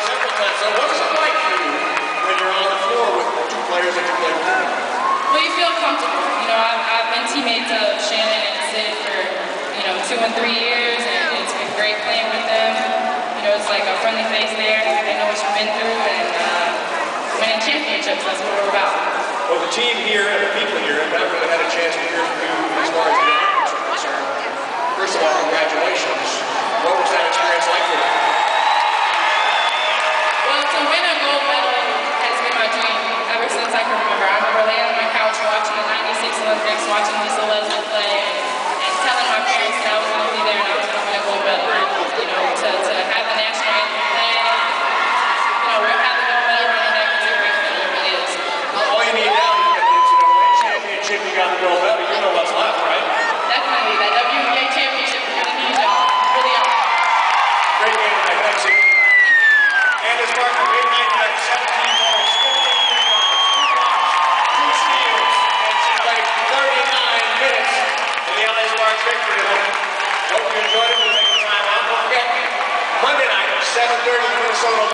Well, you feel comfortable. You know, I've been teammates of Shannon and Sid for, you know, 2 and 3 years, and it's been great playing with them. You know, it's like a friendly face there. They know what you've been through, and winning championships, that's what we're about. Well, the team here and the people here have never really had a chance to hear from you as far as the athletes are concerned. First of all, congratulations. What was that experience like for you? Well, to win a gold medal has been my dream ever since I can remember. I remember laying on my couch watching the '96 Olympics, watching Lisa Leslie play, and telling my parents that I was going to be there and I was going to win a gold medal. You know, to have the national anthem play, you know, we've had the gold medal running back to great thing. It really is. All you need now is you know, win championship, you got the gold medal, you know what's left, right? Definitely. That WBA championship is really huge. Really awesome. Great game tonight. Thanks, Sid. Candace Parker, 899, 17. Victory tonight. Hope you enjoyed it. We'll take the time out. Don't forget, Monday night at 7:30 Minnesota.